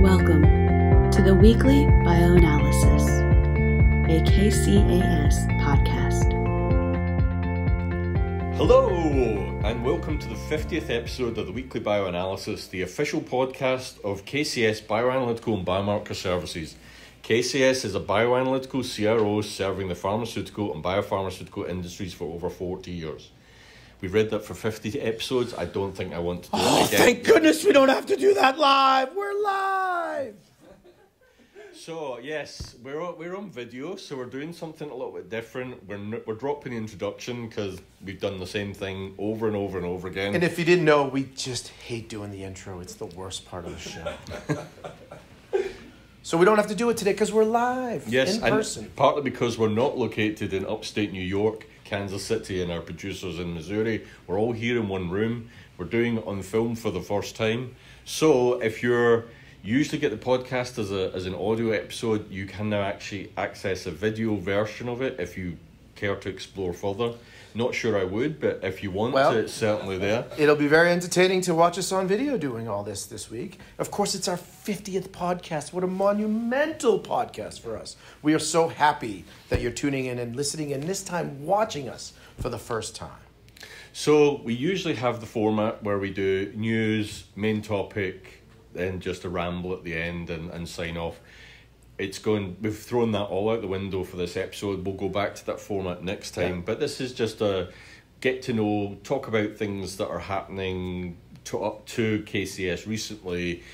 Welcome to The Weekly Bioanalysis, a KCAS podcast. Hello, and welcome to the 50th episode of The Weekly Bioanalysis, the official podcast of KCAS Bioanalytical and Biomarker Services. KCAS is a bioanalytical CRO serving the pharmaceutical and biopharmaceutical industries for over 40 years. We've read that for 50 episodes. I don't think I want to do it again. Thank goodness we don't have to do that live. We're live. So, yes, we're on video, so we're doing something a little bit different. We're dropping the introduction because we've done the same thing over and over and over again. And if you didn't know, we just hate doing the intro. It's the worst part of the show. So we don't have to do it today because we're live in person. And partly because we're not located in upstate New York, Kansas City, and our producers in Missouri. We're all here in one room. We're doing it on film for the first time. So if you usually get the podcast as an audio episode, you can now actually access a video version of it if you care to explore further. Not sure I would, but if you want to, it's certainly there. It'll be very entertaining to watch us on video doing all this week. Of course, it's our 50th podcast. What a monumental podcast for us. We are so happy that you're tuning in and listening, and this time watching us for the first time. So we usually have the format where we do news, main topic, then just a ramble at the end and sign off. We've thrown that all out the window for this episode. We'll go back to that format next time. Yeah. But this is just a get to know, talk about things that are happening up to KCAS recently,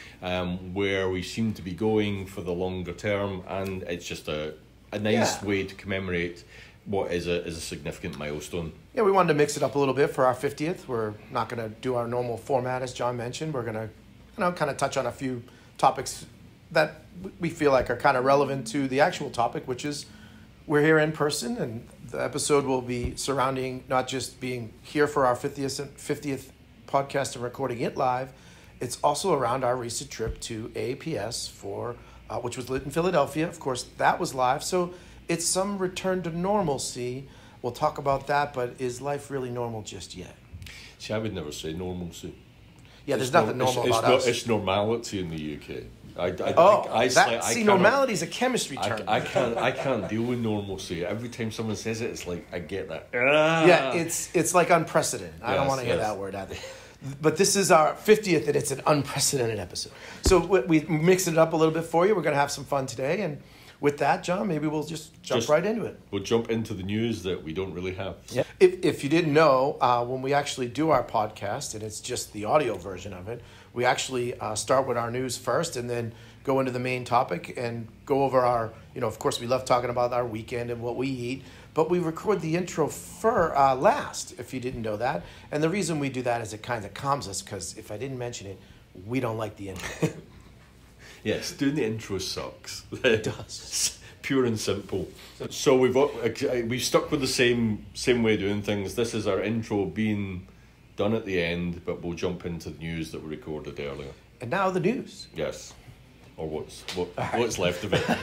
where we seem to be going for the longer term, and it's just a nice way to commemorate what is a significant milestone. Yeah, we wanted to mix it up a little bit for our 50th. We're not going to do our normal format, as John mentioned. We're going to kind of touch on a few topics that we feel like are kind of relevant to the actual topic, which is we're here in person, and the episode will be surrounding not just being here for our 50th podcast and recording it live. It's also around our recent trip to AAPS which was lit in Philadelphia. Of course, that was live. So it's some return to normalcy. We'll talk about that, but is life really normal just yet? See, I would never say normalcy. Yeah, there's nothing normal about us. It's normality in the UK. Normality is a chemistry term. I can't deal with normalcy. Every time someone says it, it's like I get that. Yeah, it's like unprecedented. I don't want to hear that word either. But this is our 50th, and it's an unprecedented episode. So we mixed it up a little bit for you. We're going to have some fun today, and with that, John, maybe we'll just jump right into it. We'll jump into the news that we don't really have. Yeah. If you didn't know, when we actually do our podcast, and it's just the audio version of it, we actually start with our news first and then go into the main topic and go over our, of course we love talking about our weekend and what we eat, but we record the intro last, if you didn't know that. And the reason we do that is it kind of calms us, because if I didn't mention it, we don't like the intro. Yes, doing the intro sucks. It does. Pure and simple. So we've stuck with the same way of doing things. This is our intro being done at the end, but we'll jump into the news that we recorded earlier. And now the news. Yes, or what's left of it.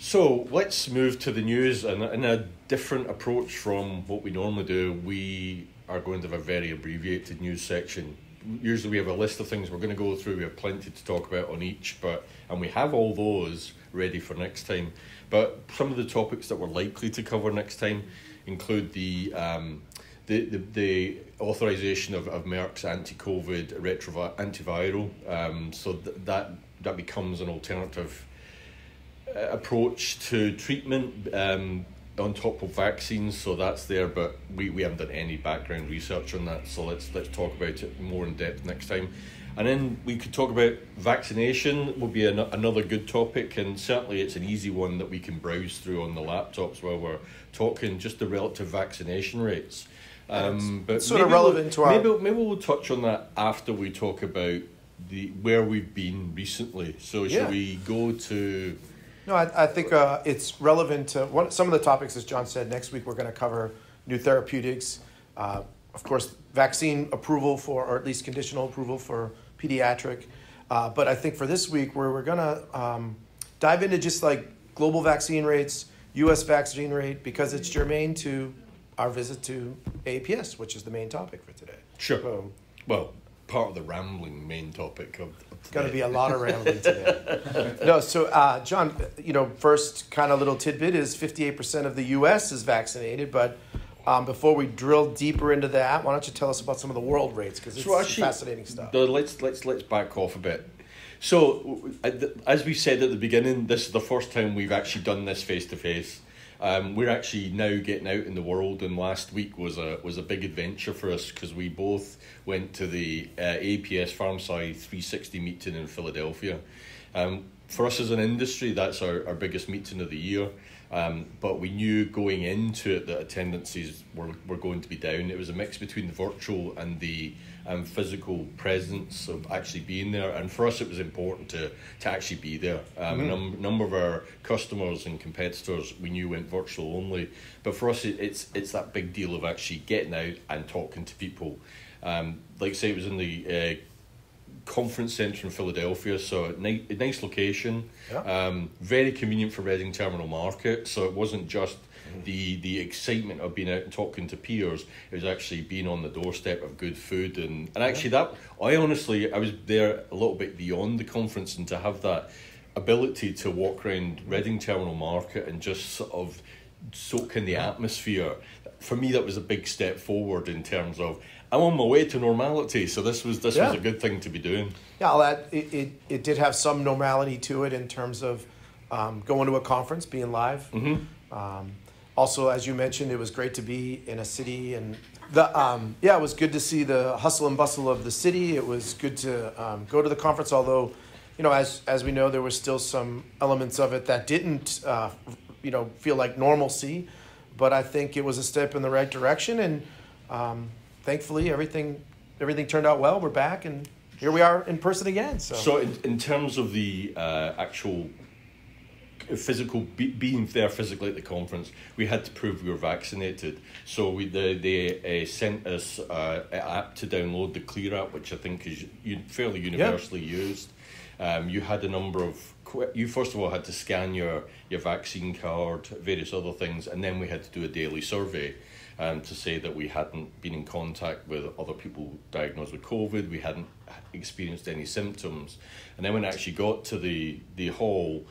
So let's move to the news, and in a different approach from what we normally do, we are going to have a very abbreviated news section. Usually we have a list of things we're going to go through. We have plenty to talk about on each, and we have all those ready for next time. But some of the topics that we're likely to cover next time include the authorization of Merck's anti-COVID antiviral, so that becomes an alternative approach to treatment on top of vaccines. So that's there, but we haven't done any background research on that. So let's talk about it more in depth next time. And then we could talk about vaccination. Will be another good topic, and certainly it's an easy one that we can browse through on the laptops while we're talking. Just the relative vaccination rates. But sort of relevant to our... Maybe we'll touch on that after we talk about where we've been recently. So should we go to... No, I think it's relevant to some of the topics, as John said. Next week we're going to cover new therapeutics. Of course, vaccine approval or at least conditional approval for pediatric. But I think for this week, we're going to dive into just like global vaccine rates, U.S. vaccine rate, because it's germane to our visit to AAPS, which is the main topic for today. Sure. So, well, part of the rambling main topic of today. Going to be a lot of rambling today. No, so John, you know, first kind of little tidbit is 58% of the U.S. is vaccinated, but before we drill deeper into that, why don't you tell us about some of the world rates, because it's fascinating stuff. Let's back off a bit. So, as we said at the beginning, this is the first time we've actually done this face-to-face. We're actually now getting out in the world, and last week was a big adventure for us because we both went to the AAPS PharmSci 360 meeting in Philadelphia. For us as an industry, that's our biggest meeting of the year, but we knew going into it that attendances were going to be down. It was a mix between the virtual and the physical presence of actually being there, and for us it was important to actually be there. A number of our customers and competitors we knew went virtual only, but for us it's that big deal of actually getting out and talking to people. Like I say, it was in the conference centre in Philadelphia, so a nice location. Yeah. Very convenient for Reading Terminal Market, so it wasn't just the excitement of being out and talking to peers, it was actually being on the doorstep of good food, and actually I was there a little bit beyond the conference, and to have that ability to walk around Reading Terminal Market and just sort of soak in the atmosphere, for me that was a big step forward in terms of I'm on my way to normality, so this was a good thing to be doing. Yeah, I'll add, it did have some normality to it in terms of going to a conference, being live. Mm-hmm. Also, as you mentioned, it was great to be in a city, and it was good to see the hustle and bustle of the city. It was good to go to the conference, although, you know, as we know, there were still some elements of it that didn't, feel like normalcy. But I think it was a step in the right direction, and thankfully, everything turned out well. We're back, and here we are in person again. So in terms of the actual physical being there physically at the conference, we had to prove we were vaccinated. So they sent us an app to download, the Clear app, which I think is fairly universally used. You had a number of. You first of all had to scan your vaccine card, various other things, and then we had to do a daily survey. To say that we hadn't been in contact with other people diagnosed with COVID, we hadn't experienced any symptoms. And then when I actually got to the hall,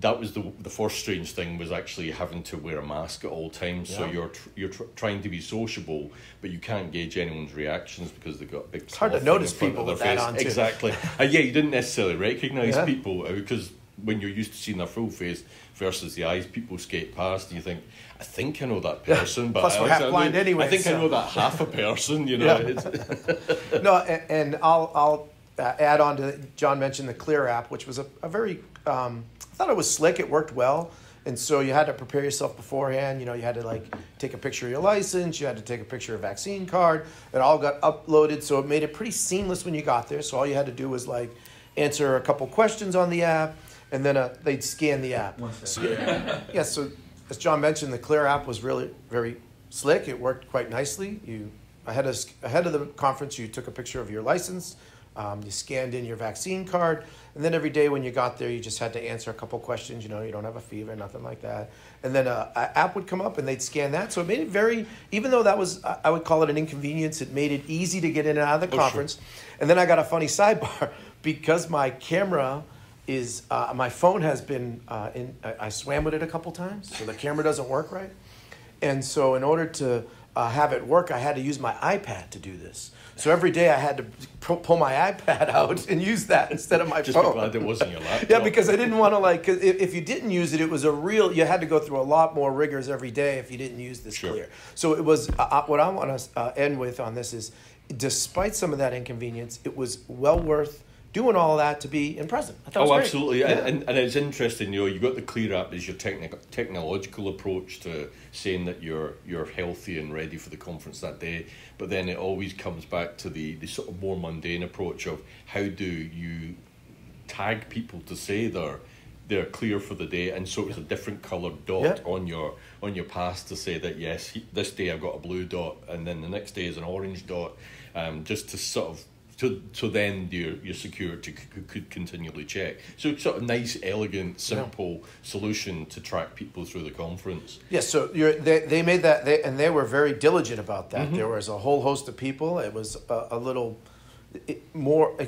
that was the first strange thing, was actually having to wear a mask at all times. Yeah. So you're trying to be sociable, but you can't gauge anyone's reactions because they've got a big hard to notice people with that on too. Exactly. You didn't necessarily recognise people because when you're used to seeing their full face versus the eyes, people skate past and you think, I think I know that person. But plus we're half blind anyway. I think I know that half a person, you know. No, and I'll add on to, John mentioned the Clear app, which was a very, I thought it was slick, it worked well. And so you had to prepare yourself beforehand. You know, you had to take a picture of your license, you had to take a picture of your vaccine card. It all got uploaded, so it made it pretty seamless when you got there. So all you had to do was answer a couple questions on the app, and then they'd scan the app. So as John mentioned, the Clear app was really very slick. It worked quite nicely. You ahead of the conference, you took a picture of your license, you scanned in your vaccine card, and then every day when you got there, you just had to answer a couple questions. You know, you don't have a fever, nothing like that. And then an app would come up, and they'd scan that. So it made it even though that was, I would call it an inconvenience, it made it easy to get in and out of the conference. Sure. And then I got a funny sidebar because my camera is my phone has been I swam with it a couple times, so the camera doesn't work right. And so in order to have it work, I had to use my iPad to do this. So every day I had to pull my iPad out and use that instead of my phone. Just be glad it wasn't your laptop. Yeah, because I didn't want to if you didn't use it, it was you had to go through a lot more rigors every day if you didn't use this Clear. So it was, what I want to end with on this is, despite some of that inconvenience, it was well worth doing all that to be in present. I thought it was great. Absolutely, yeah. and it's interesting. You know, you got the Clear app as your technological approach to saying that you're healthy and ready for the conference that day. But then it always comes back to the sort of more mundane approach of how do you tag people to say they're clear for the day, and so it was a different coloured dot on your pass to say that yes, this day I've got a blue dot, and then the next day is an orange dot, just to sort of. So then your security could continually check. So it's sort of nice, elegant, simple solution to track people through the conference. Yeah, so they made that, and they were very diligent about that. Mm-hmm. There was a whole host of people. It was a little it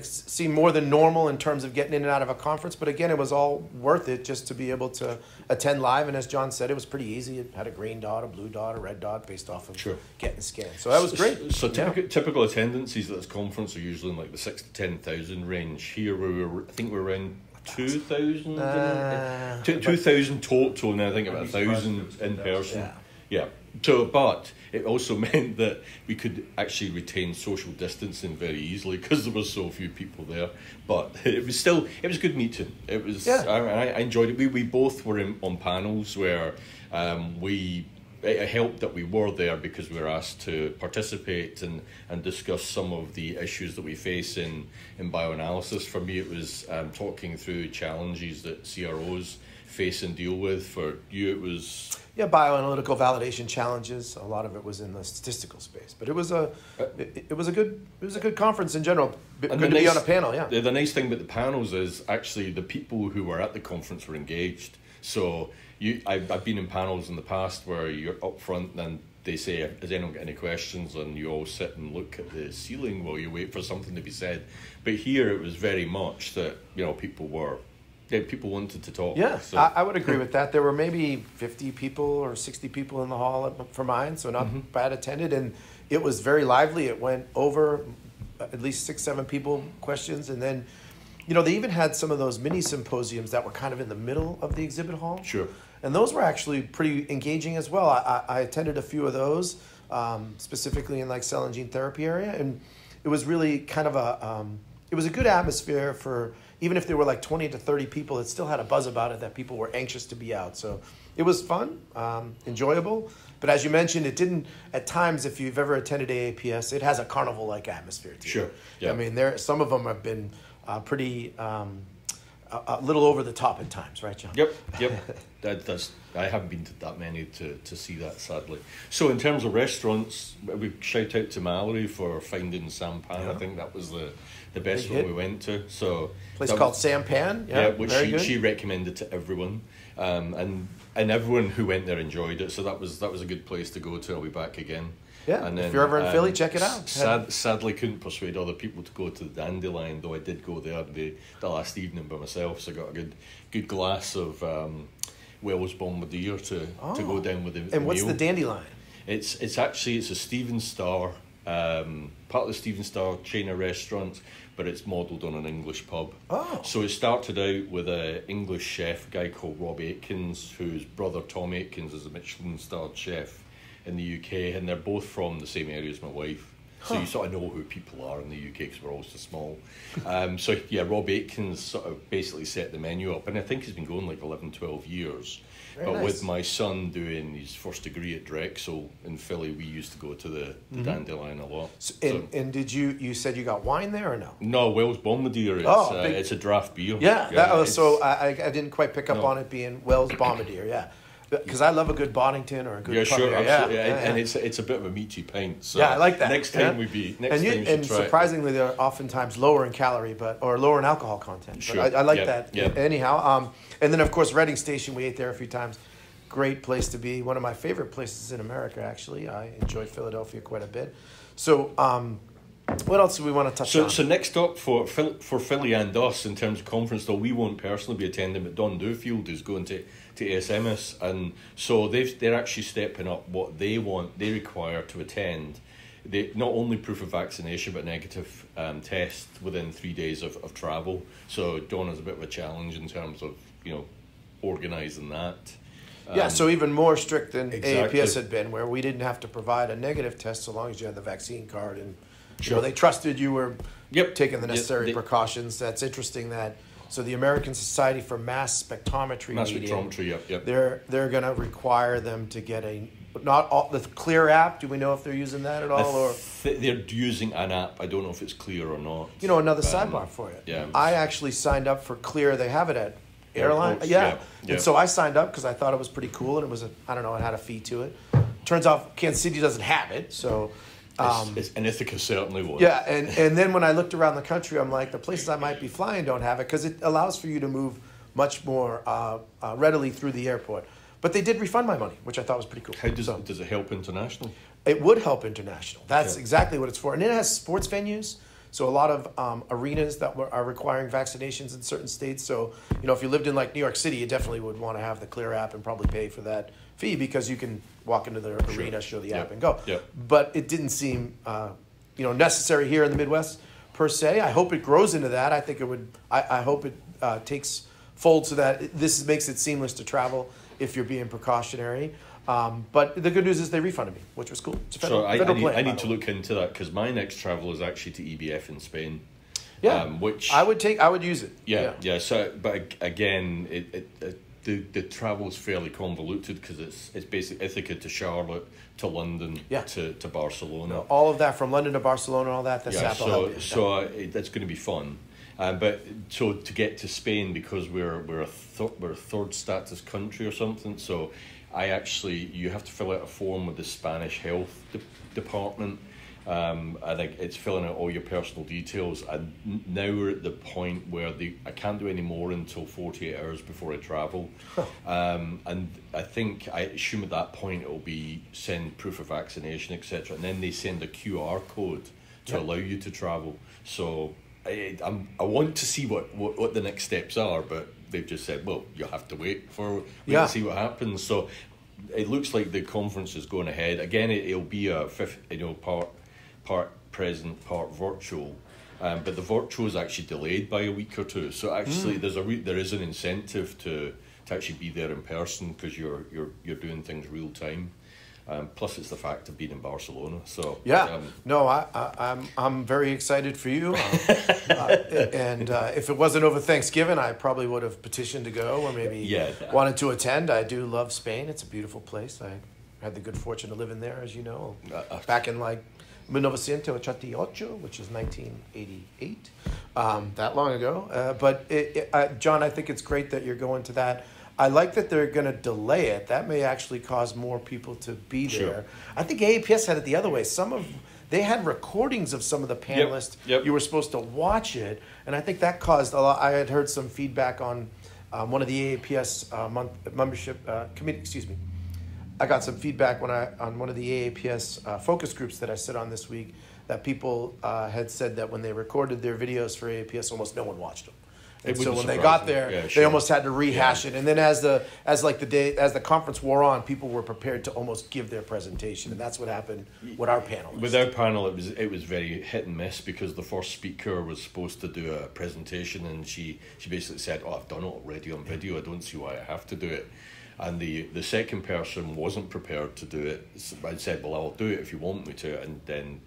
seemed more than normal in terms of getting in and out of a conference. But again, it was all worth it just to be able to attend live. And as John said, it was pretty easy. It had a green dot, a blue dot, a red dot based off of getting scanned. So that was great. So typical attendances at this conference are usually in like the 6,000 to 10,000 range. Here we were, I think we were around 2,000, 2,000 total, and I think about 1,000 in person. Yeah. So, but it also meant that we could actually retain social distancing very easily because there were so few people there. But it was still, it was a good meeting. It was, I enjoyed it. We both were on panels where it helped that we were there because we were asked to participate and discuss some of the issues that we face in bioanalysis. For me, it was talking through challenges that CROs face and deal with. For you, it was... Yeah, bioanalytical validation challenges. A lot of it was in the statistical space, but it was a good conference in general. Good to be on a panel. Yeah. The nice thing about the panels is actually the people who were at the conference were engaged. So I've been in panels in the past where you're up front and they say, "Has anyone got any questions?" and you all sit and look at the ceiling while you wait for something to be said. But here it was very much that people were. Yeah, people wanted to talk. Yeah, so I would agree with that. There were maybe 50 people or 60 people in the hall for mine, so not bad attended. And it was very lively. It went over at least 6, 7 people questions. And then, they even had some of those mini symposiums that were kind of in the middle of the exhibit hall. Sure. And those were actually pretty engaging as well. I attended a few of those, specifically in like cell and gene therapy area. And it was really kind of it was a good atmosphere for... Even if there were like 20 to 30 people, it still had a buzz about it that people were anxious to be out. So it was fun, enjoyable. But as you mentioned, it didn't, at times, if you've ever attended AAPS, it has a carnival-like atmosphere to it. Sure. Yeah. I mean, some of them have been pretty, a little over the top at times, right, John? Yep. I haven't been to that many to see that, sadly. So in terms of restaurants, we shout out to Mallory for finding Sampan. Yeah. I think that was the best one we went to. So place called Sampan. Yeah, which she recommended to everyone, and everyone who went there enjoyed it. So that was a good place to go to. I'll be back again. Yeah, and then, if you're ever in Philly, check it out. Sadly, couldn't persuade other people to go to the Dandelion, though I did go there the last evening by myself. So I got a good glass of Wells Bombardier to go down with the meal. And what's the Dandelion? It's actually a Steven Starr. Part of the Steven Starr chain of restaurants, but it's modelled on an English pub. Oh. So it started out with an English chef, a guy called Rob Atkins, whose brother Tom Atkins is a Michelin-starred chef in the UK, and they're both from the same area as my wife. So you sort of know who people are in the UK because we're all so small. So yeah, Rob Atkins sort of basically set the menu up, and I think he's been going like 11, 12 years. Very nice. With my son doing his first degree at Drexel in Philly, we used to go to the Dandelion a lot. And did you said you got wine there or no? No, Wells Bombardier. It's a draft beer. Yeah, I didn't quite pick up on it being Wells Bombardier. Yeah. Because I love a good Boddington or a good pub. Sure, absolutely. And it's a bit of a meaty pint. So I like that. Next time surprisingly, they're oftentimes lower in calorie or lower in alcohol content. Sure. But I like that. Yeah. Anyhow, and then of course Reading Station, we ate there a few times. Great place to be. One of my favorite places in America, actually. I enjoy Philadelphia quite a bit. So. What else do we want to touch on? So next up for Philly and us in terms of conference, though we won't personally be attending, but Don Duffield is going to ASMS, and so they're actually stepping up what they require to attend. They not only proof of vaccination but negative test within 3 days of travel. So Don is a bit of a challenge in terms of organising that. Yeah, so even more strict than AAPS had been, where we didn't have to provide a negative test so long as you had the vaccine card and. Sure. They trusted you were taking the necessary precautions. That's interesting that the American Society for Mass Spectrometry meeting, they're going to require them to get the Clear app. Do we know if they're using that at all? They're using an app. I don't know if it's Clear or not. Another sidebar for you. Yeah. I actually signed up for Clear. They have it at airlines. Yeah. And so I signed up because I thought it was pretty cool, and it was it had a fee to it. Turns out Kansas City doesn't have it, so... and Ithaca certainly was. Yeah, and then when I looked around the country, I'm like, the places I might be flying don't have it because it allows for you to move much more readily through the airport. But they did refund my money, which I thought was pretty cool. How does it help international? It would help international. That's exactly what it's for. And it has sports venues. So a lot of arenas that are requiring vaccinations in certain states. So, you know, if you lived in like New York City, you definitely would want to have the Clear app and probably pay for that fee because you can walk into the arena, show the app and go. But it didn't seem, you know, necessary here in the Midwest per se. I hope it grows into that. I think it would, I hope it takes fold so that this makes it seamless to travel if you're being precautionary. But the good news is they refunded me, which was cool. It's a federal, I need to look into that because my next travel is actually to EBF in Spain. Yeah, which I would take. I would use it. Yeah. So, but again, the travel is fairly convoluted because it's basically Ithaca to Charlotte to London to Barcelona. No, all of that from London to Barcelona, all that. That's going to be fun. But so to get to Spain because we're a third status country or something. So. You have to fill out a form with the Spanish Health Department. I think it's filling out all your personal details. And now we're at the point where I can't do any more until 48 hours before I travel. And I assume at that point it'll be send proof of vaccination, etc. And then they send a QR code to allow you to travel. So I want to see what the next steps are, but they've just said, well, you'll have to wait to see what happens. So it looks like the conference is going ahead. Again, it'll be a part present, part virtual. But the virtual is actually delayed by a week or two. So actually, there is an incentive to actually be there in person because you're doing things real time. Plus, it's the fact of being in Barcelona. So I'm very excited for you. If it wasn't over Thanksgiving, I probably would have petitioned to go or maybe wanted to attend. I do love Spain. It's a beautiful place. I had the good fortune to live in there, as you know, back in like 1988, which is 1988, that long ago. But John, I think it's great that you're going to that. I like that they're going to delay it. That may actually cause more people to be there. I think AAPS had it the other way. They had recordings of some of the panelists. You were supposed to watch it, and I think that caused a lot. I had heard some feedback on one of the AAPS membership committee. Excuse me. I got some feedback on one of the AAPS focus groups that I sit on this week that people had said that when they recorded their videos for AAPS, almost no one watched them. And so when they got there, they almost had to rehash it. And then as the conference wore on, people were prepared to almost give their presentation, and that's what happened with our panel. With our panel, it was very hit and miss because the first speaker was supposed to do a presentation, and she basically said, "Oh, I've done it already on video. I don't see why I have to do it." And the second person wasn't prepared to do it. So I said, "Well, I'll do it if you want me to," and then.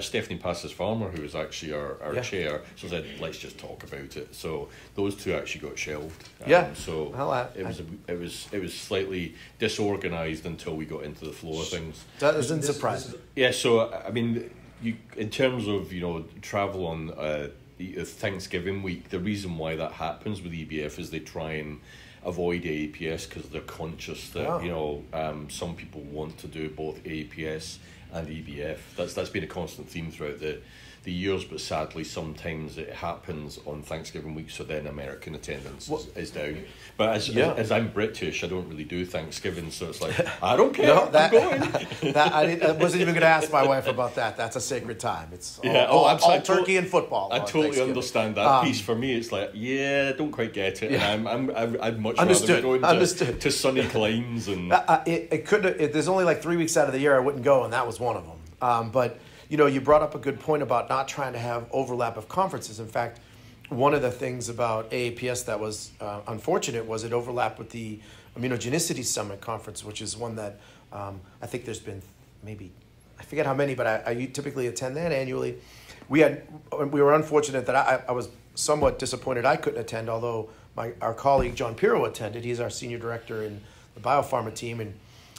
Stephanie Pasas-Farmer, who was actually our chair, so said, "Let's just talk about it." So those two actually got shelved. So it was slightly disorganized until we got into the flow of things. That doesn't surprise me. Yeah. So I mean, in terms of travel on Thanksgiving week, the reason why that happens with EBF is they try and avoid AAPS because they're conscious that some people want to do both AAPS. And EBF. That's been a constant theme throughout the years, but sadly sometimes it happens on Thanksgiving week, so then American attendance is down. But as I'm British, I don't really do Thanksgiving, so it's like, I don't care, I'm going. I wasn't even going to ask my wife about that. That's a sacred time. It's turkey and football. I totally understand that piece. For me, it's like, I don't quite get it. Yeah. And I'd much rather go to sunny climes. And there's only like 3 weeks out of the year I wouldn't go, and that was one of them. But you brought up a good point about not trying to have overlap of conferences. In fact, one of the things about AAPS that was unfortunate was it overlapped with the Immunogenicity Summit conference, which is one that I think there's been maybe, I forget how many, but I typically attend that annually. We were unfortunate that I was somewhat disappointed I couldn't attend, although our colleague John Pirro attended. He's our senior director in the biopharma team, and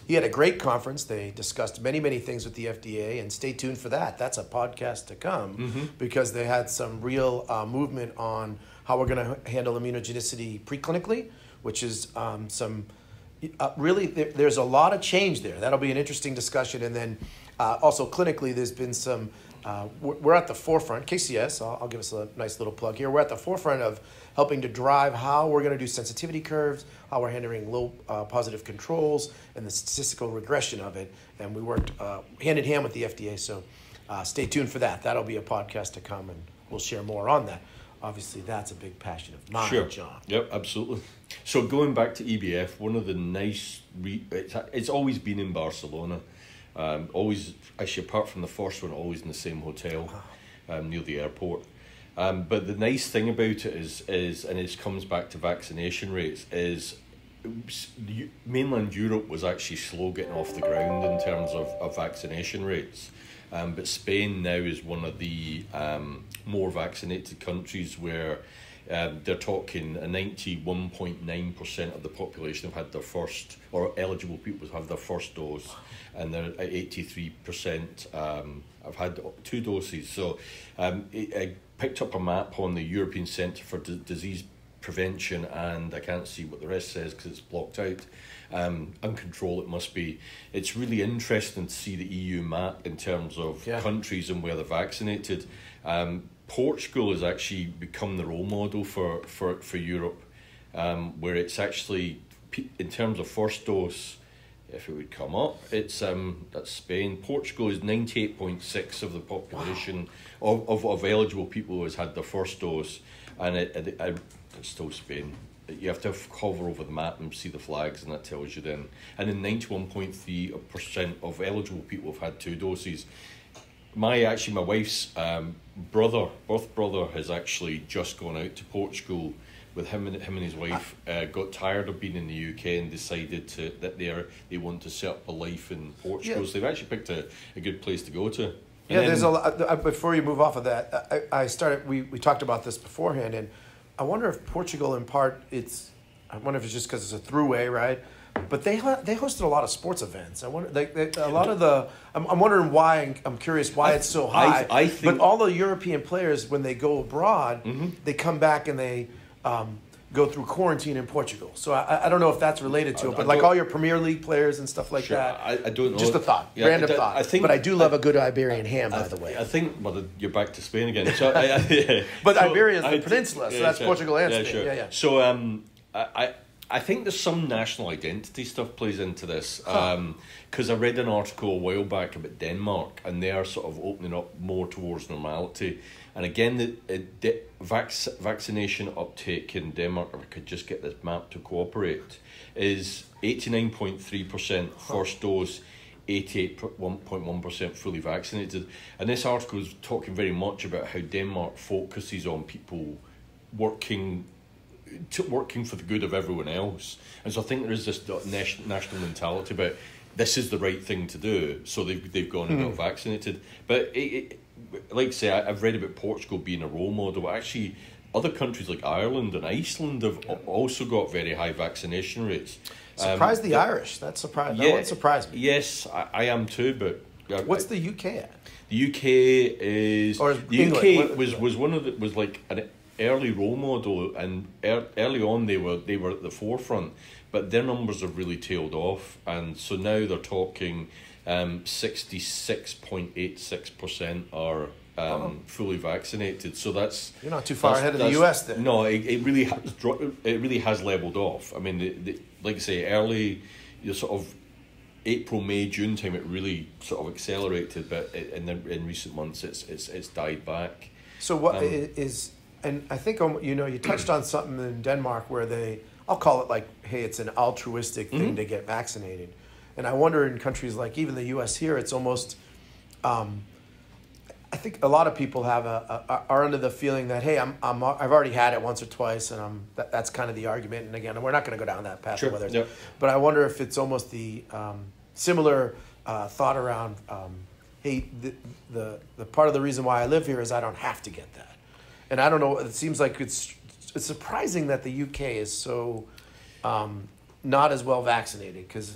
he had a great conference. They discussed many, many things with the FDA, and stay tuned for that. That's a podcast to come because they had some real movement on how we're going to handle immunogenicity preclinically, which is there's a lot of change there. That'll be an interesting discussion. And then also clinically, there's been some, we're at the forefront, KCAS, I'll give us a nice little plug here. We're at the forefront of helping to drive how we're going to do sensitivity curves, how we're handling low positive controls, and the statistical regression of it. And we worked hand in hand with the FDA. So Stay tuned for that. That'll be a podcast to come, and we'll share more on that. Obviously, that's a big passion of mine, sure. John. Yep, absolutely. So going back to EBF, one of the nice... It's always been in Barcelona. Always, actually, apart from the first one, always in the same hotel near the airport. But the nice thing about it is, and it comes back to vaccination rates, is mainland Europe was actually slow getting off the ground in terms of vaccination rates. But Spain now is one of the more vaccinated countries, where they're talking 91.9% of the population have had their first, or eligible people have their first dose, and they're at 83% have had two doses. So I picked up a map on the European Centre for Disease Prevention, and I can't see what the rest says because it's blocked out. Uncontrolled it must be. It's really interesting to see the EU map in terms of countries and where they're vaccinated. Portugal has actually become the role model for Europe, where it's actually, in terms of first dose, if it would come up, it's that's Spain. Portugal is 98.6% of the population, wow, of eligible people who has had their first dose, and it's still Spain. You have to hover over the map and see the flags, and that tells you then. And then 91.3% of eligible people have had two doses. My wife's birth brother has actually just gone out to Portugal with him and his wife. Got tired of being in the UK and decided that they want to set up a life in Portugal. Yeah. So they've actually picked a good place to go to. And there's a lot. Before you move off of that, we talked about this beforehand, and I wonder if Portugal, in part, I wonder if it's just because it's a throughway, right? But they hosted a lot of sports events. I wonder, I'm wondering why. I'm curious why it's so high. I think, but all the European players, when they go abroad, they come back and they go through quarantine in Portugal. So I don't know if that's related to it. But like all your Premier League players and stuff like that. I don't know. Just a thought, random thought. But I do love a good Iberian ham, by the way. I think, well, you're back to Spain again. So but Iberia is the peninsula, so that's Portugal and Spain. Sure. Yeah. So I think there's some national identity stuff plays into this, because I read an article a while back about Denmark, and they are sort of opening up more towards normality. And again, the vaccination uptake in Denmark, if I could just get this map to cooperate, is 89.3% first dose, 88.1% fully vaccinated. And this article is talking very much about how Denmark focuses on people working for the good of everyone else. And so I think there is this national mentality about this is the right thing to do, so they've gone and got vaccinated. But like I say, I've read about Portugal being a role model, but actually other countries like Ireland and Iceland have also got very high vaccination rates. Surprised the Irish. That one surprised me. Yes, I am too, but... What's the UK at? The UK is... Or the England. UK was like... an early role model, and early on they were at the forefront, but their numbers have really tailed off, and so now they're talking 66.86% are fully vaccinated. So that's, you're not too far ahead of the US then. No, it really has leveled off. I mean, like I say, early, you sort of April, May, June time, it really sort of accelerated, but in recent months it's died back. So what is. And I think, you touched on something in Denmark where I'll call it like, hey, it's an altruistic thing to get vaccinated. And I wonder in countries like even the U.S. here, it's almost, I think a lot of people are under the feeling that, hey, I've already had it once or twice, and that's kind of the argument. And again, we're not going to go down that path. Sure. Whether but I wonder if it's almost the similar thought around, hey, the part of the reason why I live here is I don't have to get that. And I don't know, it seems like it's surprising that the UK is so not as well vaccinated, because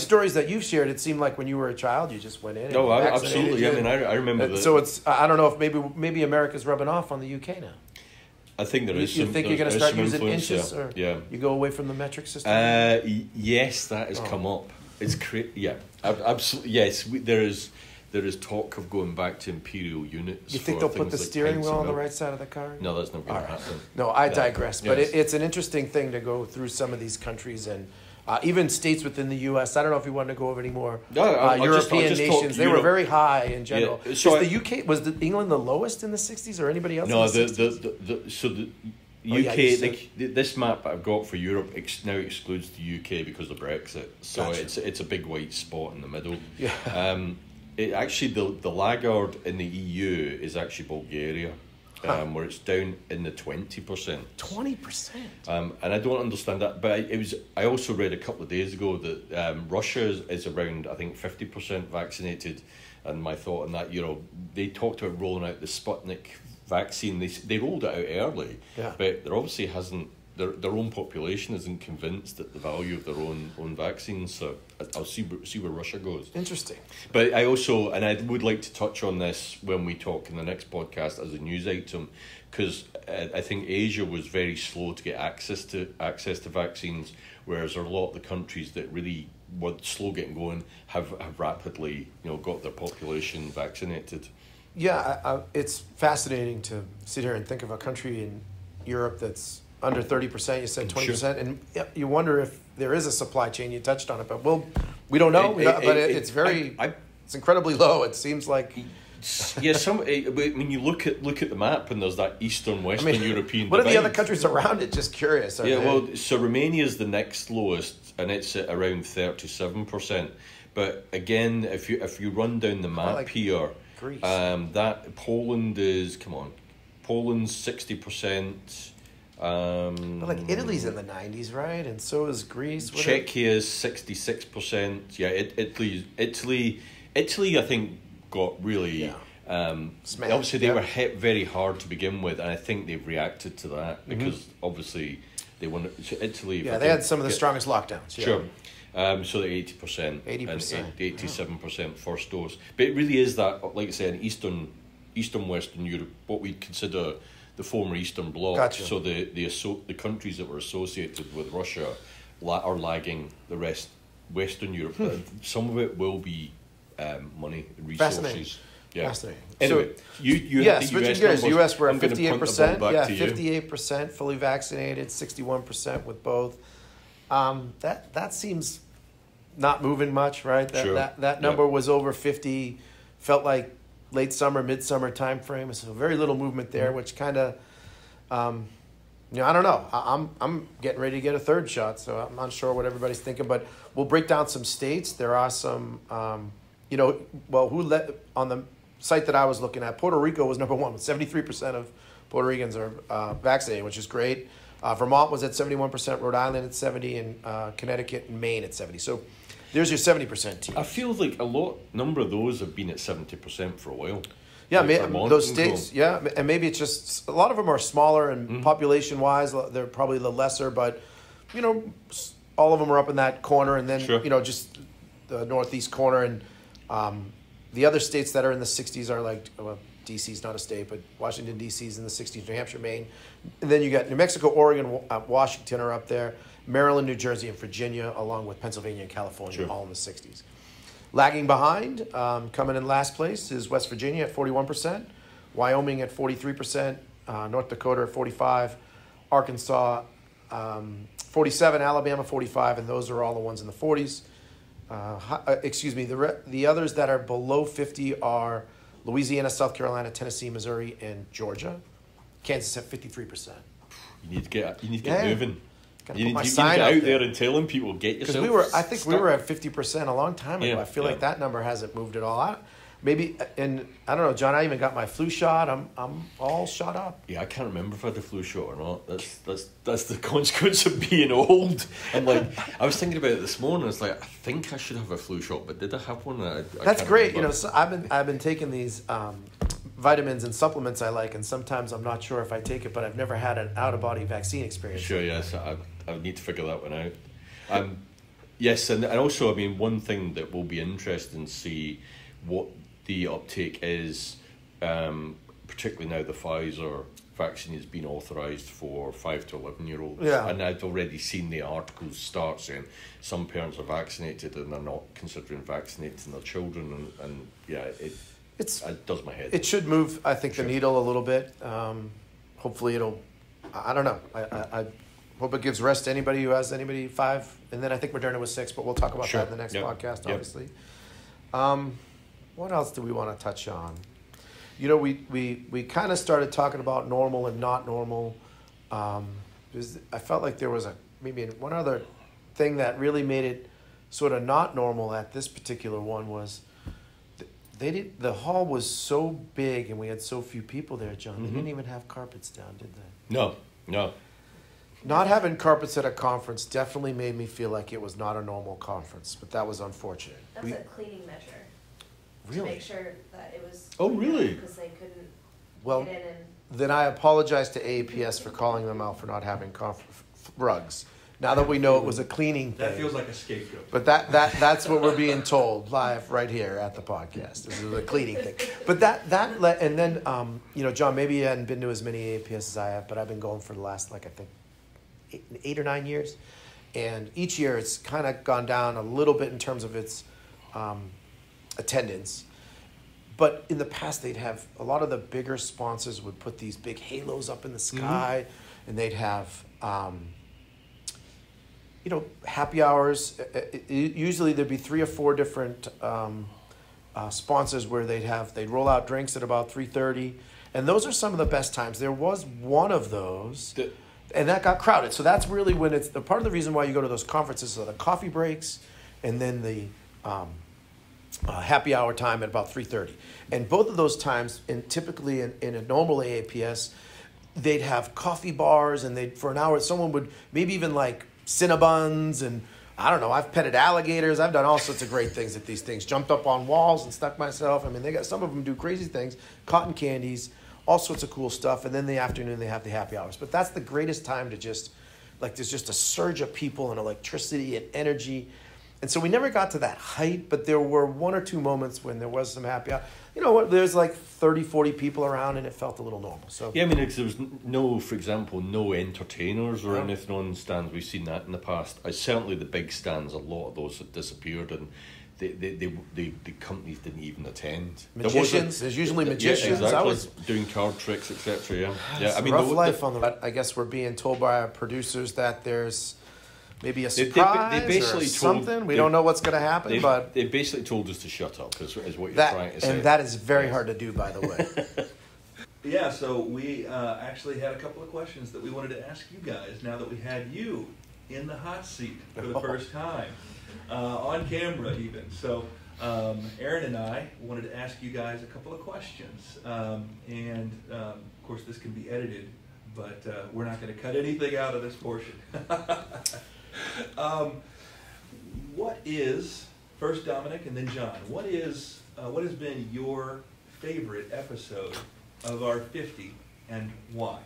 stories that you've shared, it seemed like when you were a child, you just went in. No, absolutely. I mean, I remember that. So I don't know if maybe America's rubbing off on the UK now. I think there is. You think you're going to start using inches, or you go away from the metric system? Yes, that has come up. It's absolutely. Yes, there is. There is talk of going back to imperial units. You think they'll put the steering wheel on the right side of the car? No, that's not going to happen. No, I digress. But it's an interesting thing to go through some of these countries and Even states within the U.S., I don't know if you want to go over any more European nations. They were very high in general. Yeah. So was England the lowest in the 60s or anybody else? No, so the UK, this map I've got for Europe now excludes the UK because of Brexit. So gotcha. It's a big white spot in the middle. Yeah. It actually, the laggard in the EU is actually Bulgaria. Where it's down in the 20%. 20%. And I don't understand that, but I also read a couple of days ago that Russia is around, I think, 50% vaccinated, and my thought on that, they talked about rolling out the Sputnik vaccine. They rolled it out early, but there obviously hasn't. Their own population isn't convinced at the value of their own vaccines, so I'll see where Russia goes. Interesting. But I would like to touch on this when we talk in the next podcast as a news item, because I think Asia was very slow to get access to vaccines, whereas a lot of the countries that really were slow getting going have rapidly got their population vaccinated. Yeah, it's fascinating to sit here and think of a country in Europe that's under 30%, you said 20%, sure. And you wonder if there is a supply chain. You touched on it, but we don't know. It's incredibly low. It seems like when you look at the map, and there's that Eastern Western European. What are the other countries around it? Just curious. So Romania is the next lowest, and it's at around 37%. But again, if you run down the map here, Greece. That Poland is Poland's 60%. Italy's in the 90s, right? And so is Greece. Czechia is 66%. Yeah, Italy, I think, got really. Yeah. Smashed, obviously, they were hit very hard to begin with, and I think they've reacted to that because obviously they won. Italy. Yeah, they had some of the strongest lockdowns. Yeah. Sure. So they're 80%. 80%. 87% first dose, but it really is that, like I said, Eastern Western Europe, what we consider the former Eastern Bloc, gotcha. So the countries that were associated with Russia are lagging the rest, Western Europe. Some of it will be money, resources. Fascinating. Yeah. Fascinating. Anyway, so, switching gears, the US were at 58%. Yeah, 58% fully vaccinated, 61% with both. That seems not moving much, right? That number was over 50, felt like late summer, midsummer time frame. So very little movement there, which kind of, I don't know. I'm getting ready to get a third shot, so I'm not sure what everybody's thinking. But we'll break down some states. There are some, on the site that I was looking at, Puerto Rico was number one with 73% of Puerto Ricans are vaccinated, which is great. Vermont was at 71%, Rhode Island at 70%, and Connecticut and Maine at 70%. So there's your 70% team. I feel like number of those have been at 70% for a while. Yeah, those states, and maybe it's just, a lot of them are smaller and population-wise, they're probably the lesser, but, all of them are up in that corner, and then, just the northeast corner, and the other states that are in the 60s are like, well, D.C.'s not a state, but Washington, D.C.'s in the 60s, New Hampshire, Maine, and then you got New Mexico, Oregon, Washington are up there. Maryland, New Jersey, and Virginia, along with Pennsylvania and California, all in the 60s. Lagging behind, coming in last place, is West Virginia at 41%, Wyoming at 43%, North Dakota at 45%, Arkansas 47%, Alabama 45%, and those are all the ones in the 40s. The others that are below 50 are Louisiana, South Carolina, Tennessee, Missouri, and Georgia. Kansas at 53%. You need to get moving. You need to get out there and telling people, get yourself. Because we were at 50% a long time ago. I feel like that number hasn't moved at all. I don't know, John. I even got my flu shot. I'm all shot up. Yeah, I can't remember if I had the flu shot or not. That's the consequence of being old. And I was thinking about it this morning. It's like I think I should have a flu shot, but did I have one? That's great. Remember. So I've been taking these vitamins and supplements I like, and sometimes I'm not sure if I take it, but I've never had an out-of-body vaccine experience. Sure. Yes. I need to figure that one out. Yes, and also, one thing that will be interesting to see what the uptake is, particularly now the Pfizer vaccine has been authorised for 5 to 11-year-olds. Yeah. And I've already seen the articles start saying some parents are vaccinated and they're not considering vaccinating their children. It does my head. It should move, I think, the needle a little bit. Hopefully it'll... I don't know. I Hope it gives rest to anybody who has anybody 5. And then I think Moderna was 6, but we'll talk about that in the next podcast, obviously. What else do we want to touch on? You know, we kind of started talking about normal and not normal. I felt like there was maybe one other thing that really made it sort of not normal at this particular one was the hall was so big and we had so few people there, John. Mm-hmm. They didn't even have carpets down, did they? No. Not having carpets at a conference definitely made me feel like it was not a normal conference, but that was unfortunate. That's a cleaning measure. Really? To make sure that it was... Oh, really? Because they couldn't get in and... Then I apologize to AAPS for calling them out for not having rugs. Now that we know it was a cleaning thing. That feels like a scapegoat. But that's what we're being told live right here at the podcast. This is a cleaning thing. But John, maybe you hadn't been to as many AAPS as I have, but I've been going for the last, I think, 8 or 9 years. And each year it's kind of gone down a little bit in terms of its attendance. But in the past, they'd have a lot of the bigger sponsors would put these big halos up in the sky, mm-hmm. and they'd have... happy hours. Usually there'd be 3 or 4 different sponsors where they'd roll out drinks at about 3:30, and those are some of the best times. There was one of those, and that got crowded. So that's really when it's part of the reason why you go to those conferences are the coffee breaks, and then the happy hour time at about 3:30. And both of those times, and typically in a normal AAPS, they'd have coffee bars, and for an hour someone would maybe even Cinnabons, and I don't know, I've petted alligators, I've done all sorts of great things at these things, jumped up on walls and stuck myself. I mean, they got some of them do crazy things, cotton candies, all sorts of cool stuff, and then the afternoon they have the happy hours. But that's the greatest time to just, there's just a surge of people and electricity and energy. And so we never got to that height, but there were 1 or 2 moments when there was some happy hour. You know what, there's 30, 40 people around, and it felt a little normal. So yeah, I mean, there was no entertainers or anything on the stands. We've seen that in the past. Certainly the big stands, a lot of those had disappeared, and the companies didn't even attend. Magicians, there's usually magicians. Yeah, exactly. Doing card tricks, etc. Yeah. Yeah, I mean, rough life on the... I guess we're being told by our producers that there's... maybe a surprise they basically or something. We don't know what's going to happen. They basically told us to shut up, is what you're trying to say. And that is very hard to do, by the way. Yeah, so we actually had a couple of questions that we wanted to ask you guys now that we had you in the hot seat for the first time, on camera even. So Aaron and I wanted to ask you guys a couple of questions. Of course, this can be edited, but we're not going to cut anything out of this portion. What is, first Dominic and then John, what has been your favorite episode of our 50 and why?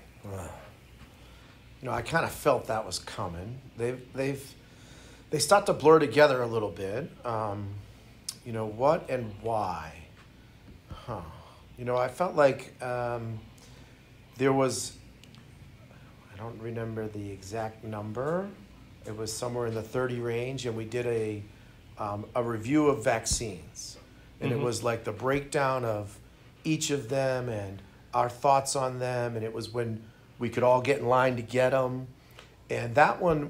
I kind of felt that was coming. They start to blur together a little bit. What and why? Huh. I felt like there was, I don't remember the exact number. It was somewhere in the 30 range, and we did a review of vaccines. And mm-hmm. It was the breakdown of each of them and our thoughts on them, and it was when we could all get in line to get them. And that one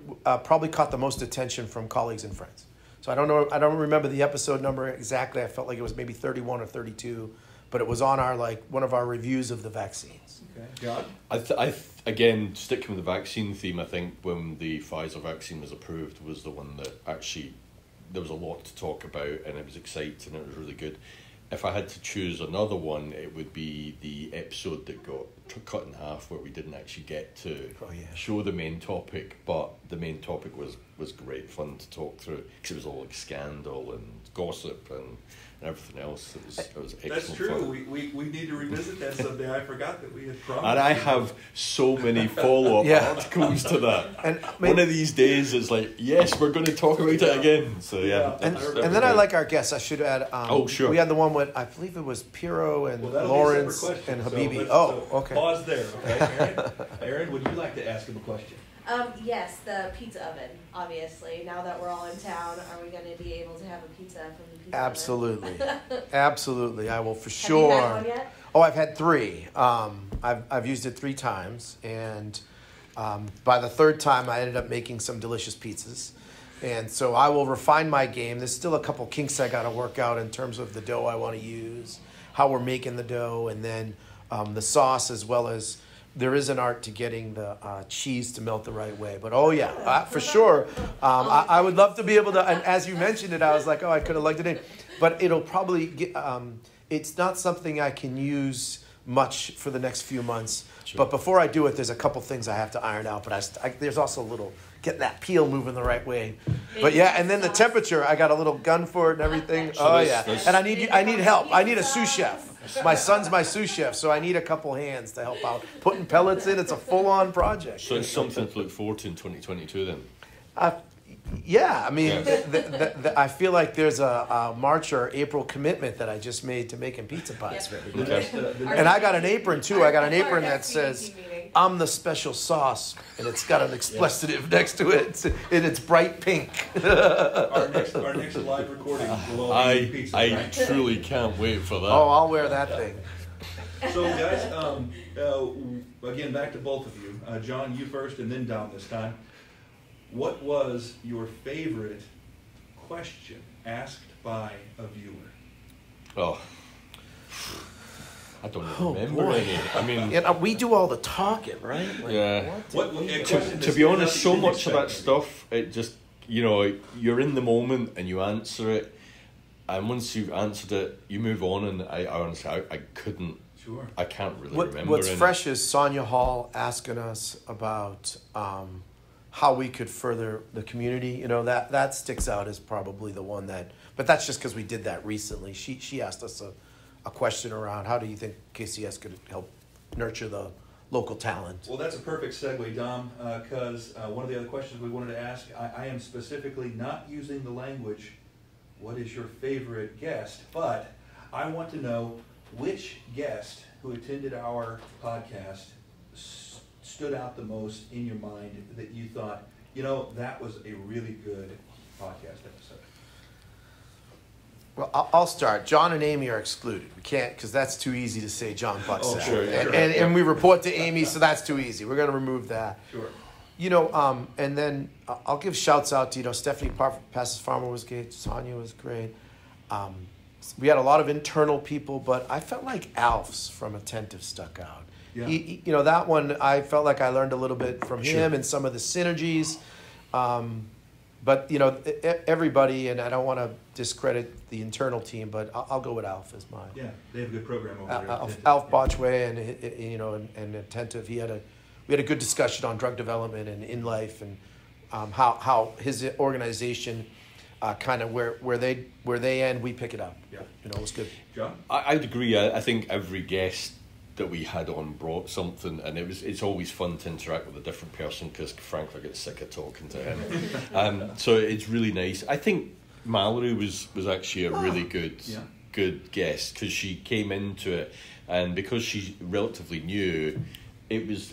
probably caught the most attention from colleagues and friends. So I don't remember the episode number exactly. I felt like it was maybe 31 or 32, but it was on our one of our reviews of the vaccines. Okay. John? Again, sticking with the vaccine theme, I think when the Pfizer vaccine was approved was the one that actually there was a lot to talk about, and it was exciting, it was really good. If I had to choose another one, it would be the episode that got cut in half where we didn't actually get to show the main topic, but the main topic was great fun to talk through because it was all scandal and gossip and everything else. It was excellent. That's true. We need to revisit that someday. I forgot that we had promised. And I have so many follow-up articles to that. And one of these days, it's yes, we're going to talk about it again. So yeah. And then I like our guests. I should add. Sure. We had the one with I believe it was Pirro and Lawrence and Habibi. Okay. Pause there. Okay, Aaron, would you like to ask him a question? Yes, the pizza oven, obviously. Now that we're all in town, are we going to be able to have a pizza from the pizza oven? Absolutely. I will for sure. Have you had one yet? Oh, I've had 3. I've used it 3 times, and By the third time, I ended up making some delicious pizzas. And so I will refine my game. There's still a couple kinks I got to work out in terms of the dough I want to use, how we're making the dough, and then the sauce, as well as there is an art to getting the cheese to melt the right way. But oh yeah, for sure. I would love to be able to, and as you mentioned it, I was like, oh, I could have liked it in. But it'll probably get, it's not something I can use much for the next few months. Sure. But before I do it, there's a couple things I have to iron out. But there's also a little, getting that peel moving the right way. But yeah, and then the temperature, I got a little gun for it and everything. Oh yeah, and I need help. I need a sous chef. My son's my sous chef, so I need a couple hands to help out. Putting pellets in, it's a full-on project. So it's something to look forward to in 2022 then? Yeah, I mean, yeah. I feel like there's a March or April commitment that I just made to making pizza pies. Yeah. Okay. And I got an apron, too. I got an apron that says, I'm the special sauce, and it's got an expletive next to it, and it's bright pink. Our next live recording will all be pizza. I truly can't wait for that. Oh, I'll wear that thing. So, guys, again, back to both of you. John, you first, and then Dom this time. What was your favorite question asked by a viewer? Oh, I don't remember any. I mean, we do all the talking, right? Like, yeah. To be honest, so much of that stuff, it just, you know, you're in the moment and you answer it, and once you've answered it, you move on. And I honestly couldn't. Sure. I can't really remember. What's fresh is Sonia Hall asking us about. How we could further the community, you know, that sticks out as probably the one that, but that's just because we did that recently. She asked us a question around how do you think KCS could help nurture the local talent? Well, that's a perfect segue, Dom, because one of the other questions we wanted to ask, I am specifically not using the language, what is your favorite guest? But I want to know which guest who attended our podcast stood out the most in your mind that you thought, you know, that was a really good podcast episode? Well, I'll start. John and Amy are excluded. We can't, because that's too easy to say John Bucksack. Oh, sure, yeah, and we report to Amy, so that's too easy. We're going to remove that. Sure. You know, and then I'll give shouts out to, you know, Stephanie Pasas-Farmer was great. Tanya was great. We had a lot of internal people, but I felt like Alf's from Attentive stuck out. Yeah. He, you know, that one, I felt like I learned a little bit from him and some of the synergies. But, you know, everybody, and I don't want to discredit the internal team, but I'll go with Alf as mine. Yeah, they have a good program over there. Alf Bouchway and, you know, and Attentive. We had a good discussion on drug development and in life and how his organization kind of where they end, we pick it up. Yeah. You know, it was good. John? I'd agree. I think every guest that we had on brought something, and it's always fun to interact with a different person because frankly I get sick of talking to him. So it's really nice. I think Mallory was actually a really good guest because she came into it, and because she's relatively new, it was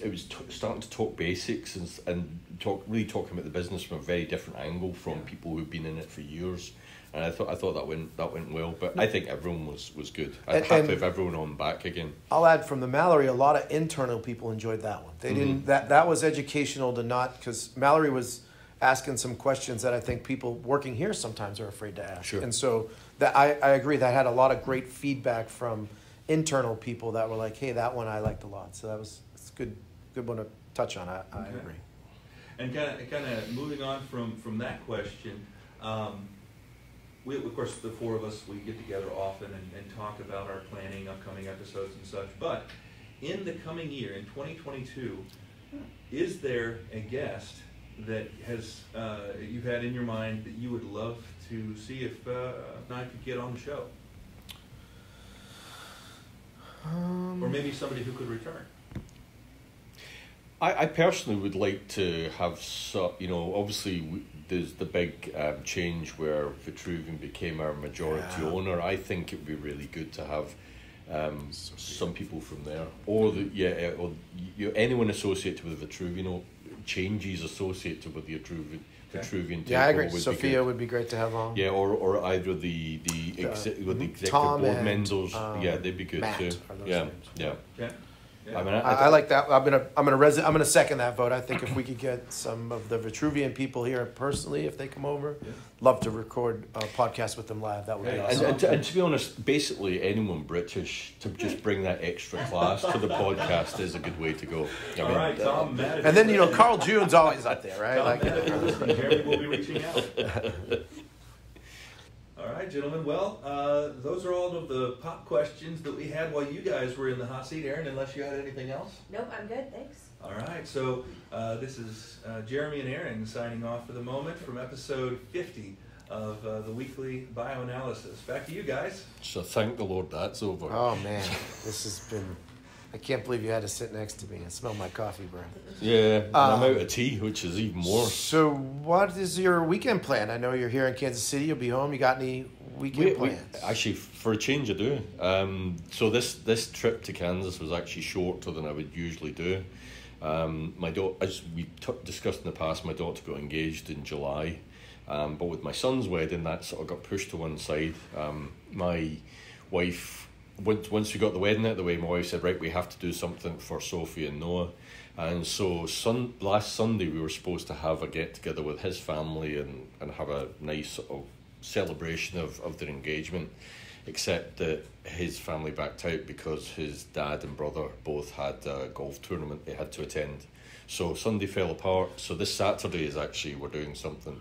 starting to talk basics and really talking about the business from a very different angle from people who've been in it for years. And I thought that went well, but I think everyone was good. I'd have to have everyone on back again. I'll add from the Mallory, a lot of internal people enjoyed that one. They didn't. That was educational to not, because Mallory was asking some questions that I think people working here sometimes are afraid to ask. Sure. And so that I agree, that had a lot of great feedback from internal people that were like, hey, that one I liked a lot. So it's a good one to touch on. I agree. And kind of moving on from that question. We, of course, the four of us, we get together often and talk about our planning, upcoming episodes and such. But in the coming year, in 2022, is there a guest that you've had in your mind that you would love to see if I could get on the show? Or maybe somebody who could return? I personally would like to have, you know, obviously there's the big change where Vitruvian became our majority owner. I think it would be really good to have some people from there, or anyone associated with Vitruvian, or changes associated with the Vitruvian. Yeah, I agree. Sophia would be great to have on. Yeah, or either the executive board members. They'd be good Matt too. Are those names? Yeah. Yeah. I like that. I'm gonna second that vote. I think if we could get some of the Vitruvian people here personally, if they come over, yeah. Love to record a podcast with them live. That would be awesome. And to be honest, basically anyone British to just bring that extra class to the podcast is a good way to go. All right, Tom. And then Carl June's always up there, right? Harry will be reaching out. All right, gentlemen. Well, those are all of the pop questions that we had while you guys were in the hot seat, Aaron, unless you had anything else? Nope, I'm good. Thanks. All right. So this is Jeremy and Aaron signing off for the moment from episode 50 of The Weekly Bioanalysis. Back to you guys. So thank the Lord that's over. Oh, man. This has been... I can't believe you had to sit next to me and smell my coffee breath. Yeah, and I'm out of tea, which is even more. So what is your weekend plan? I know you're here in Kansas City. You'll be home. You got any weekend plans? Actually, for a change, I do. So this trip to Kansas was actually shorter than I would usually do. My daughter, as we discussed in the past, my daughter got engaged in July. But with my son's wedding, that sort of got pushed to one side. My wife... Once we got the wedding out of the way, my wife said, right, we have to do something for Sophie and Noah. And so last Sunday we were supposed to have a get-together with his family and have a nice sort of celebration of their engagement, except that his family backed out because his dad and brother both had a golf tournament they had to attend. So Sunday fell apart. So this Saturday is actually we're doing something.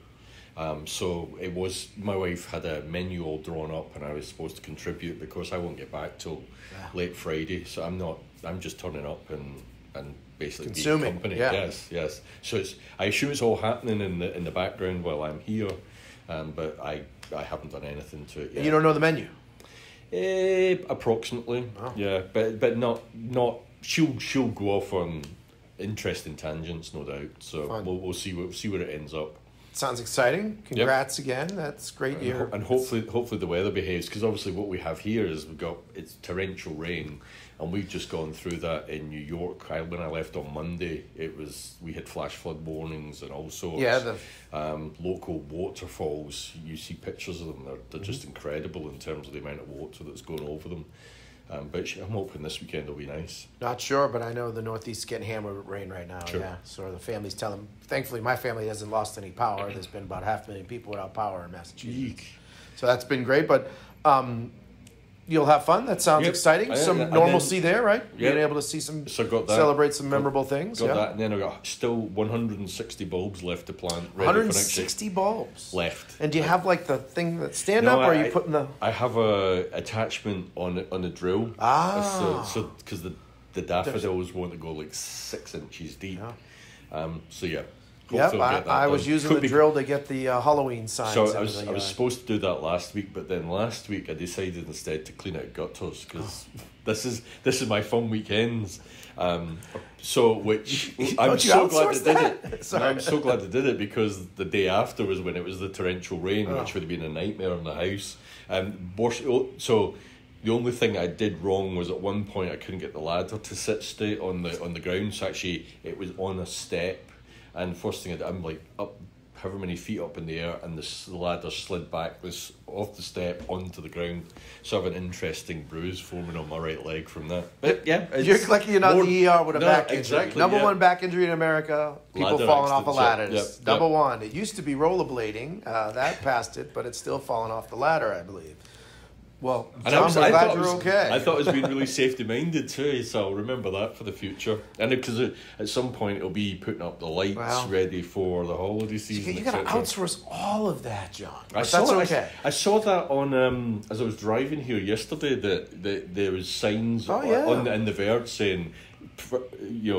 So it was, my wife had a menu all drawn up and I was supposed to contribute because I won't get back till late Friday. So I'm just turning up and basically consuming. Being company. Yeah. Yes. So I assume it's all happening in the background while I'm here, but I haven't done anything to it yet. You don't know the menu? Approximately. Oh. Yeah, but not she'll go off on interesting tangents, no doubt. So fun. We'll see where it ends up. Sounds exciting. Congrats again. That's great year. And hopefully the weather behaves, because obviously what we have here is it's torrential rain, and we've just gone through that in New York. When I left on Monday, we had flash flood warnings and all sorts. Yeah, local waterfalls, you see pictures of them. They're just incredible in terms of the amount of water that's going over them. But I'm hoping this weekend will be nice. Not sure, but I know the Northeast is getting hammered with rain right now. Sure. Yeah, so the families tell them. Thankfully, my family hasn't lost any power. There's been about 500,000 people without power in Massachusetts. Eek. So that's been great, but you'll have fun. That sounds exciting. Some normalcy there, right? Yep. Being able to see some, celebrate some memorable things. Got that, and then I've got still 160 bulbs left to plant. 160 bulbs left. And do you have like the thing that stand up, or are you putting the? I have a attachment on the drill. Ah. So because the daffodils want to go like 6 inches deep. Yeah. So yeah. Yep, I was using the drill to get the Halloween signs. So I was supposed to do that last week, but then last week I decided instead to clean out gutters because this is my fun weekends. I'm so glad I did it. No, I'm so glad I did it because the day after was when it was the torrential rain, which would have been a nightmare in the house. So the only thing I did wrong was at one point I couldn't get the ladder to sit straight on the ground. So actually it was on a step. And first thing I did, I'm like up however many feet up in the air, and the ladder slid back, was off the step onto the ground. So I have an interesting bruise forming on my right leg from that. But yeah, you're lucky you're not in the ER with a back injury. Exactly, Number one back injury in America: people falling off of ladders. Yep. Number one. It used to be rollerblading. That passed it, but it's still falling off the ladder, I believe. Well, John, I'm glad you're okay. I thought it's been really safety-minded too, so I'll remember that for the future. And because at some point it'll be putting up the lights ready for the holiday season. You got to outsource all of that, John. I saw that on as I was driving here yesterday that there was signs in the Verge saying,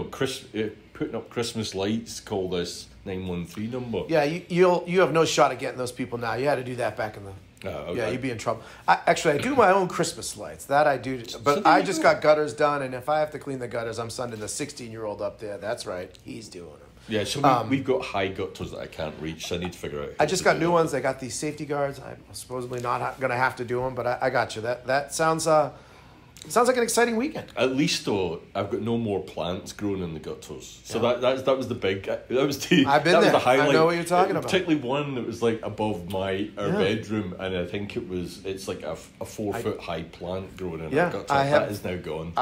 putting up Christmas lights. Call this 913 number. Yeah, you have no shot at getting those people now. You had to do that back in the. Okay. Yeah, you'd be in trouble. I do my own Christmas lights. That I do. But I just got gutters done, and if I have to clean the gutters, I'm sending the 16-year-old up there. That's right. He's doing them. Yeah, so we've got high gutters that I can't reach, so I need to figure out. I just got new ones. I got these safety guards. I'm supposedly not going to have to do them, but I got you. That sounds... Sounds like an exciting weekend. At least though, I've got no more plants growing in the gutters. So yeah. that was the big. That was the. I've been that there. Was the highlight. I know what you're talking about. Particularly one that was like above our bedroom, and I think it was. It's like a 4 foot high plant growing in our gutter. That is now gone.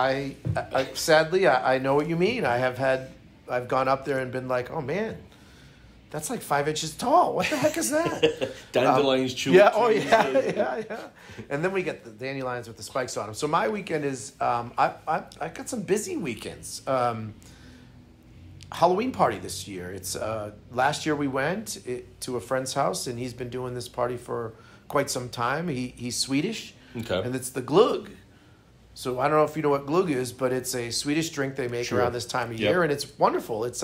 Sadly, I know what you mean. I've gone up there and been like, oh man. That's like 5 inches tall. What the heck is that? Dandelions, children. Yeah, oh yeah, yeah, yeah. And then we get the dandelions with the spikes on them. So my weekend is, I got some busy weekends. Halloween party this year. It's last year we went to a friend's house, and he's been doing this party for quite some time. He's Swedish, okay, and it's the glögg. So I don't know if you know what glögg is, but it's a Swedish drink they make around this time of year, and it's wonderful. It's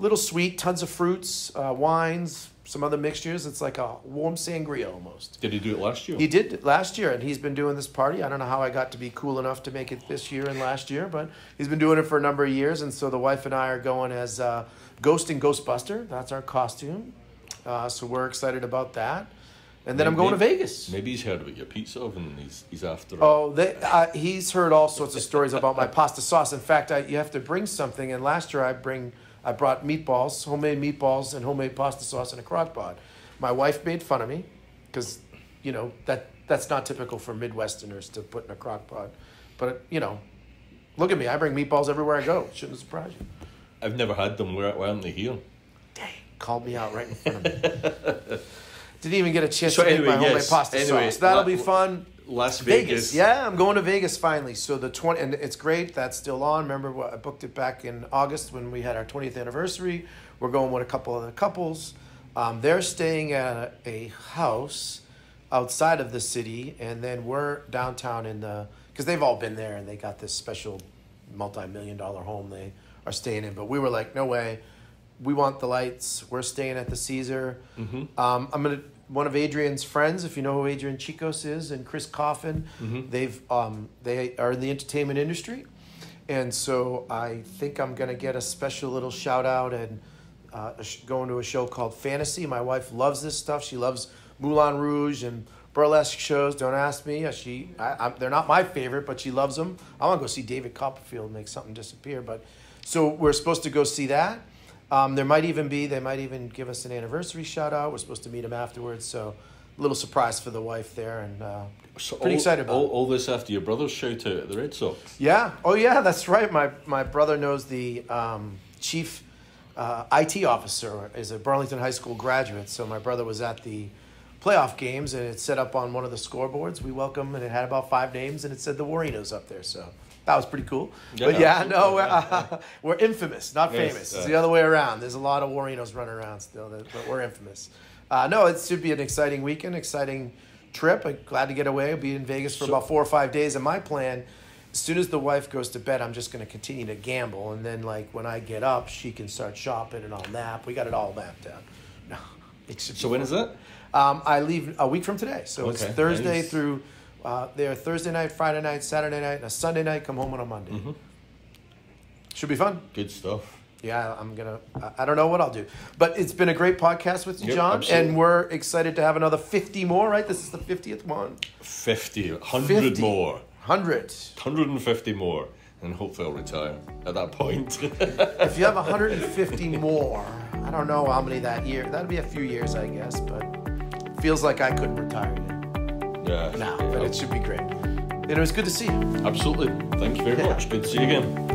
little sweet, tons of fruits, wines, some other mixtures. It's like a warm sangria almost. Did he do it last year? He did it last year, and he's been doing this party. I don't know how I got to be cool enough to make it this year and last year, but he's been doing it for a number of years, and so the wife and I are going as Ghost and Ghostbuster. That's our costume, so we're excited about that. And then I'm going to Vegas. Maybe he's heard about your pizza oven and he's after it. Oh, he's heard all sorts of stories about my pasta sauce. In fact, you have to bring something, and last year I brought meatballs, homemade meatballs, and homemade pasta sauce in a crock pot. My wife made fun of me because, you know, that's not typical for Midwesterners to put in a crock pot. But, you know, look at me. I bring meatballs everywhere I go. It shouldn't surprise you. I've never had them. Why aren't they here? Dang. Called me out right in front of me. Didn't even get a chance to make my homemade pasta sauce. That'll be fun. Las Vegas. Yeah, I'm going to Vegas finally. So the 20th, and it's great. That's still on. Remember, I booked it back in August when we had our 20th anniversary. We're going with a couple other couples. They're staying at a house outside of the city, and then we're downtown because they've all been there, and they got this special multi-million-dollar home they are staying in. But we were like, no way. We want the lights. We're staying at the Caesar. Mm-hmm. One of Adrian's friends, if you know who Adrian Chicos is, and Chris Coffin, mm-hmm. They are in the entertainment industry, and so I think I'm gonna get a special little shout out and going to a show called Fantasy. My wife loves this stuff. She loves Moulin Rouge and burlesque shows. Don't ask me. They're not my favorite, but she loves them. I want to go see David Copperfield make something disappear. But so we're supposed to go see that. They might even give us an anniversary shout out. We're supposed to meet them afterwards, so a little surprise for the wife there, and pretty excited about it. All this after your brother's shout out at the Red Sox. Yeah, oh yeah, that's right. My brother knows the chief IT officer, is a Burlington High School graduate, so my brother was at the playoff games, and it's set up on one of the scoreboards. We welcome, and it had about 5 names, and it said the Warriors up there, so. That was pretty cool. Yeah, but yeah, no, we're infamous, not famous. It's the other way around. There's a lot of Warrinos running around still, but we're infamous. No, it should be an exciting weekend, exciting trip. I'm glad to get away. I'll be in Vegas for about 4 or 5 days. And my plan, as soon as the wife goes to bed, I'm just going to continue to gamble. And then, like, when I get up, she can start shopping and I'll nap. We got it all mapped out. No, it should be fun. When is that? I leave a week from today. So it's Thursday through... They're Thursday night, Friday night, Saturday night, and a Sunday night. Come home on a Monday. Mm-hmm. Should be fun. Good stuff. Yeah, I'm going to – I don't know what I'll do. But it's been a great podcast with you, John. Absolutely. And we're excited to have another 50 more, right? This is the 50th one. 100 more. 100. 150 more. And hopefully I'll retire at that point. If you have 150 more, I don't know how many that year. That'll be a few years, I guess. But it feels like I couldn't retire yet. Yeah, but it should be great. And it was good to see you. Absolutely. Thank you very much. Good to see you again.